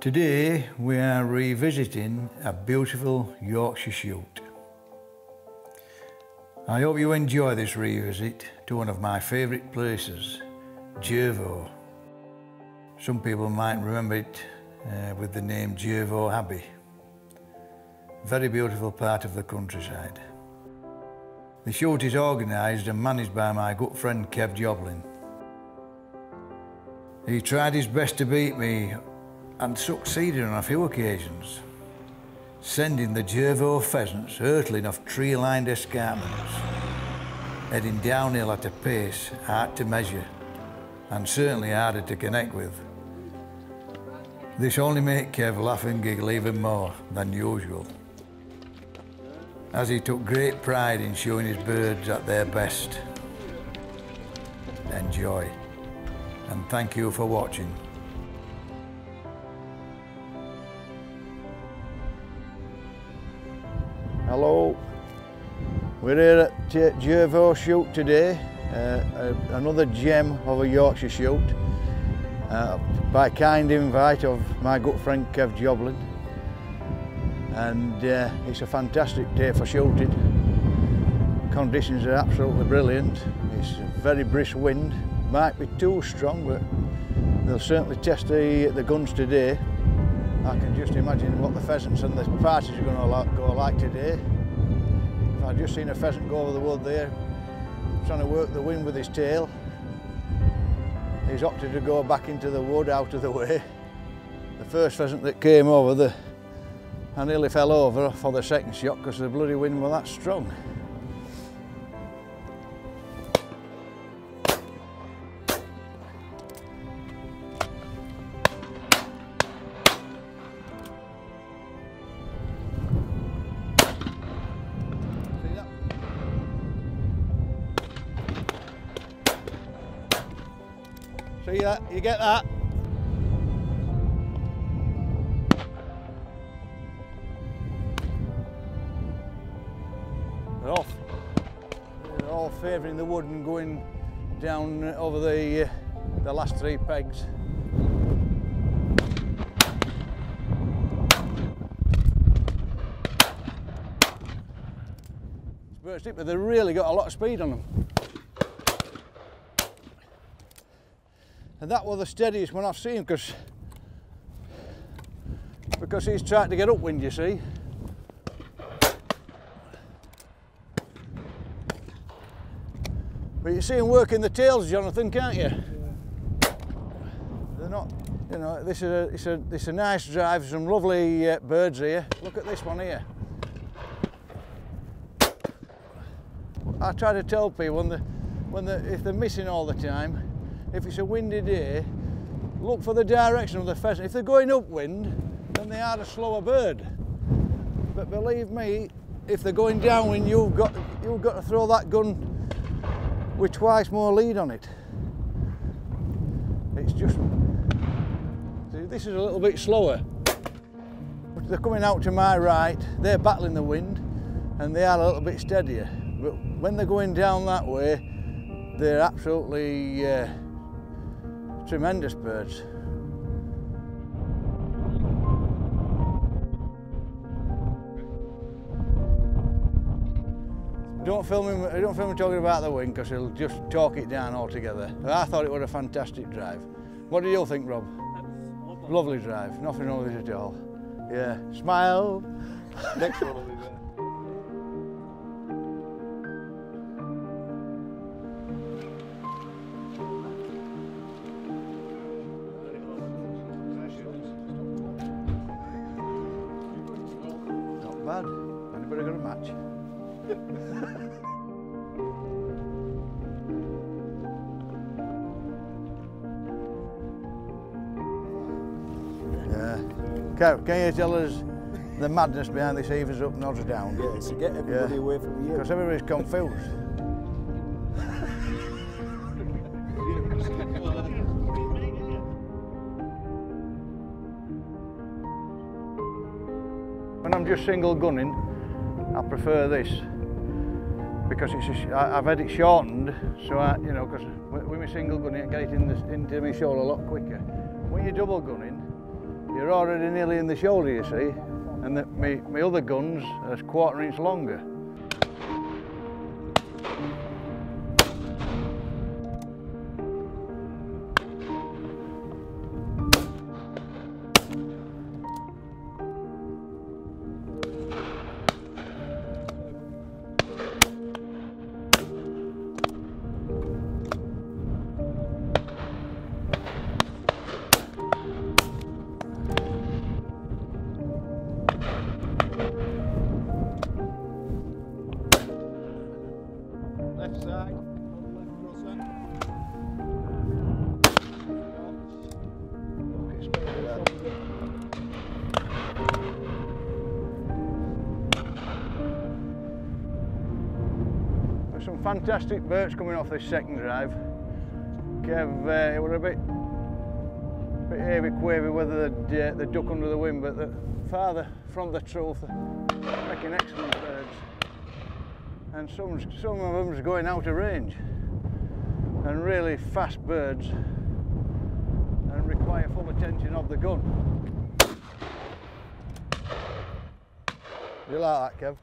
Today we are revisiting a beautiful Yorkshire shoot. I hope you enjoy this revisit to one of my favourite places, Jervaulx. Some people might remember it with the name Jervaulx Abbey. Very beautiful part of the countryside. The shoot is organised and managed by my good friend Kev Joblin. He tried his best to beat me and succeeded on a few occasions, sending the Jervaulx pheasants hurtling off tree-lined escarpments, heading downhill at a pace hard to measure and certainly harder to connect with. This only made Kev laugh and giggle even more than usual, as he took great pride in showing his birds at their best. Enjoy, and thank you for watching. Hello, we're here at Jervaulx shoot today, another gem of a Yorkshire shoot, by kind invite of my good friend Kev Joblin, and it's a fantastic day for shooting. Conditions are absolutely brilliant. It's a very brisk wind, might be too strong, but they'll certainly test the guns today. I can just imagine what the pheasants and the parties are going to go like today. If I'd just seen a pheasant go over the wood there, trying to work the wind with his tail, he's opted to go back into the wood, out of the way. The first pheasant that came over, I nearly fell over for the second shot because the bloody wind was that strong. See that? You get that? They're off. They're all favouring the wood and going down over the last three pegs. It's burst it, but they've really got a lot of speed on them. And that was the steadiest one I've seen because he's trying to get upwind, you see. But you see him working the tails, Jonathan, can't you? Yeah. They're not, you know, it's a nice drive, some lovely birds here. Look at this one here. I try to tell people if they're missing all the time, if it's a windy day, look for the direction of the pheasant. If they're going upwind, then they are a slower bird. But believe me, if they're going downwind, you've got to throw that gun with twice more lead on it. It's just, this is a little bit slower. But they're coming out to my right, they're battling the wind, and they are a little bit steadier. But when they're going down that way, they're absolutely tremendous birds. Don't film him talking about the wind, because he'll just talk it down altogether. I thought it was a fantastic drive. What do you think, Rob? Lovely. Lovely drive, nothing wrong with it at all. Yeah, smile. Next one will be better. Bad. Anybody got a match? Kev, can you tell us the madness behind this heavers up and odds down? Yeah, it's to get everybody away from you. Because everybody's confused. When I'm just single gunning, I prefer this because I've had it shortened, so you know, because with my single gunning, I get it into my shoulder a lot quicker. When you're double gunning, you're already nearly in the shoulder, you see, and that my other guns are a quarter inch longer. Some fantastic birds coming off this second drive. Kev, it was a bit heavy-quavy whether they duck under the wind, but the farther from the truth, they're making excellent birds. And some of them's going out of range. And really fast birds, and require full attention of the gun. You like that, Kev?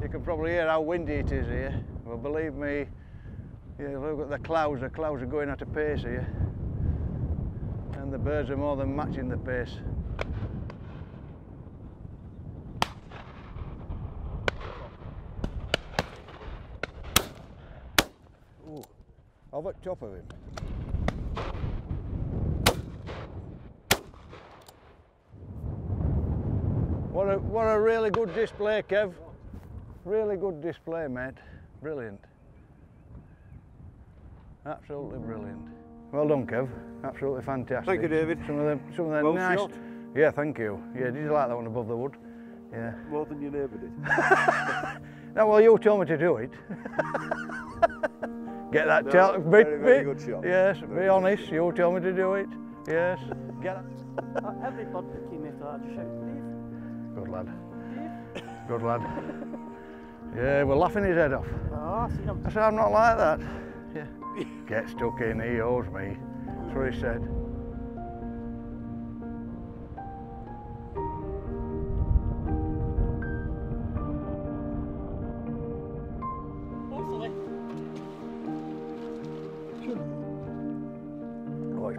You can probably hear how windy it is here. Well, believe me, you look at the clouds are going at a pace here. And the birds are more than matching the pace. I've at top of him. What a really good display, Kev. Really good display, mate. Brilliant. Absolutely brilliant. Well done, Kev. Absolutely fantastic. Thank you, David. Some of them well nice. Shot. Yeah, thank you. Yeah, did you like that one above the wood? Yeah. More than your neighbour did. No, well, you told me to do it. Get that no, tell very, very good shot. Yes, very be honest, good. You tell me to do it. Yes. Get that. Everybody came here to just shout, Dave. Good lad. Dave. Good lad. Yeah, we're laughing his head off. Oh, I said I'm not like that. Yeah. Get stuck in, he owes me. That's what he said.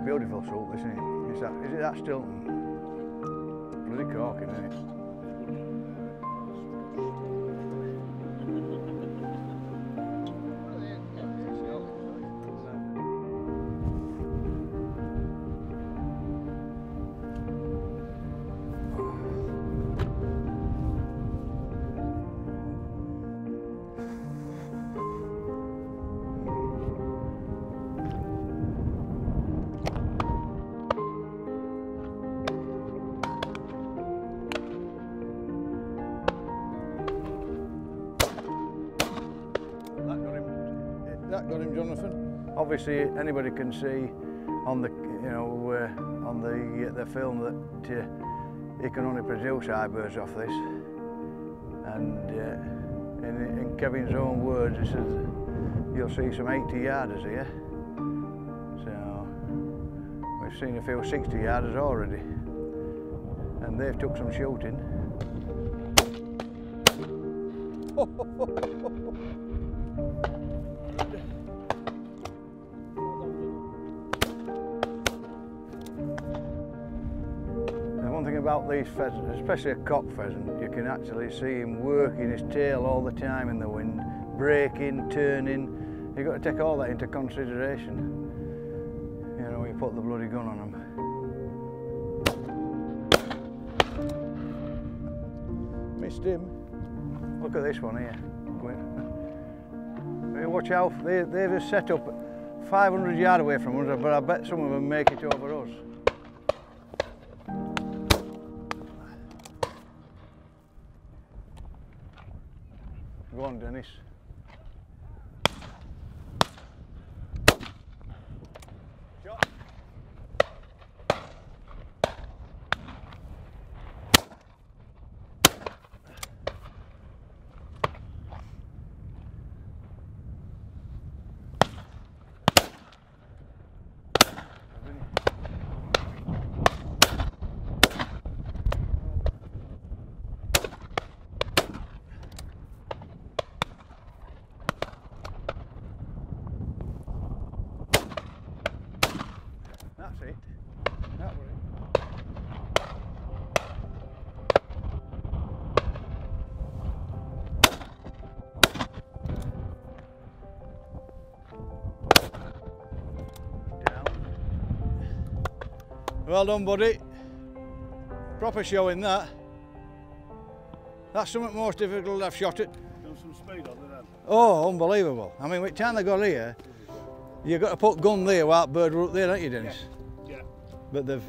Beautiful salt, isn't it? Is it that Stilton? Bloody corking, isn't it? Got him, Jonathan. Obviously, anybody can see on the on the film that he can only produce high birds off this. And in Kevin's own words, he says you'll see some 80-yarders here. So we've seen a few 60-yarders already, and they've took some shooting. About these pheasants, especially a cock pheasant, you can actually see him working his tail all the time in the wind, braking, turning. You've got to take all that into consideration, when you put the bloody gun on him. Missed him. Look at this one here. Watch out, they've just set up 500 yards away from us, but I bet some of them make it over us. Go on, Dennis. Well done, buddy. Proper showing that. That's something most difficult I've shot it. Done some speed on it then. Oh, unbelievable. I mean, with time they got here, you've got to put gun there while bird were up there, haven't you, Dennis? Yeah. Yeah. But they've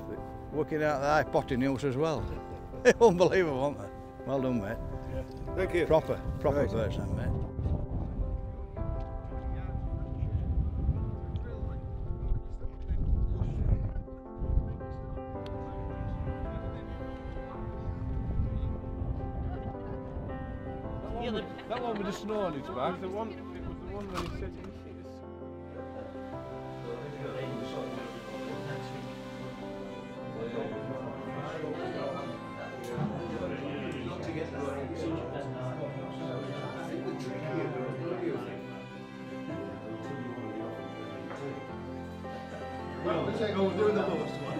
working out the high potting use as well. Unbelievable, aren't they? Well done, mate. Yeah. Thank you. Proper birds then, mate. That one with the snow on its back, the one that he said. Well, let's take over doing the lowest one.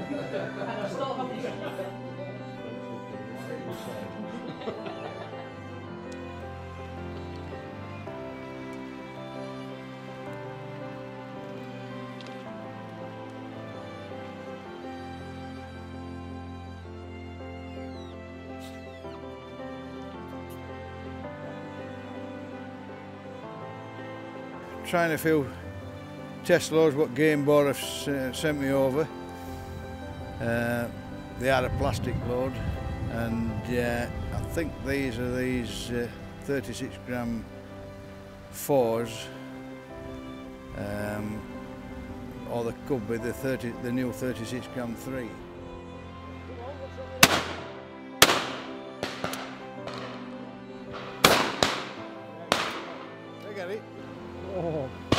Trying a few test loads what Gamebore have sent me over. They are a plastic load, and I think these are these 36-gram fours, or they could be the new 36-gram three. I get it. Oh.